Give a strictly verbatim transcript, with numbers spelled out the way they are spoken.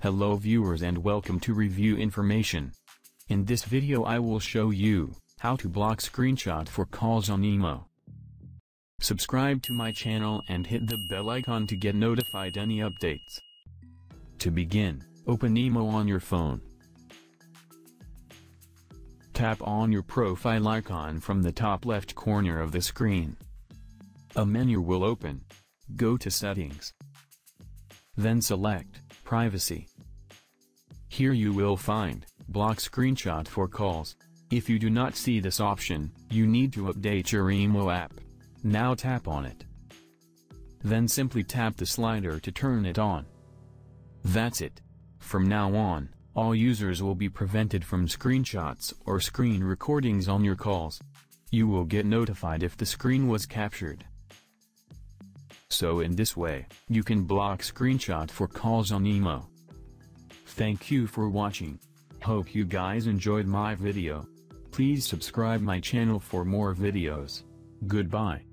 Hello viewers and welcome to Review Information. In this video I will show you how to block screenshot for calls on Imo. Subscribe to my channel and hit the bell icon to get notified any updates. To begin, open Imo on your phone. Tap on your profile icon from the top left corner of the screen. A menu will open. Go to Settings. Then select Privacy. Here you will find Block Screenshot for Calls. If you do not see this option, you need to update your Imo app. Now tap on it. Then simply tap the slider to turn it on. That's it. From now on, all users will be prevented from screenshots or screen recordings on your calls. You will get notified if the screen was captured. So in this way, you can block screenshot for calls on Imo. Thank you for watching. Hope you guys enjoyed my video. Please subscribe my channel for more videos. Goodbye.